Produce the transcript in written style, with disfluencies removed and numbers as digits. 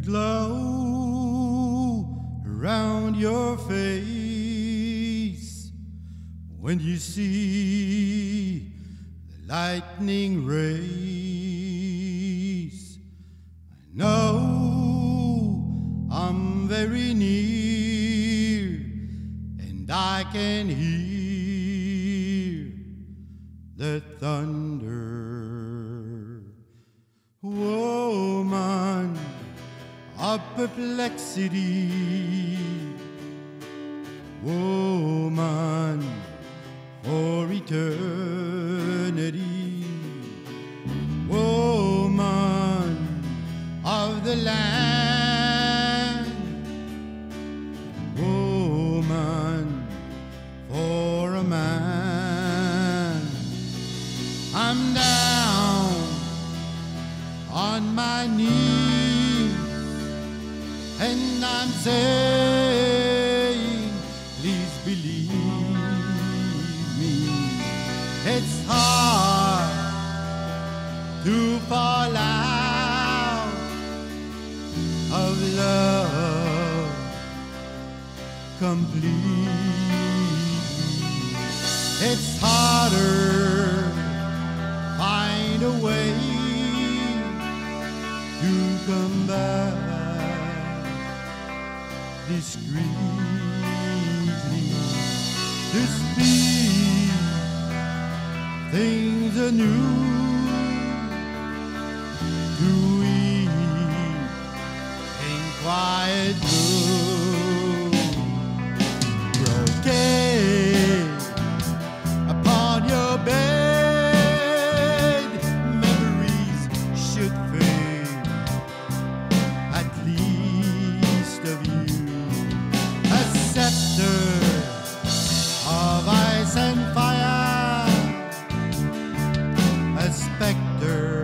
a glow around your face when you see the lightning rays. I know I'm very near, and I can hear the thunder. Woman of perplexity, woman for eternity, woman of the land, woman for a man. I'm down on my knees, and I'm saying, please believe me. It's hard to fall out of love completely. It's harder to find a way to come back discreetly, to speak things anew, to eat in quiet room. Broken upon your bed, memories should fade, at least of you. Of ice and fire, a specter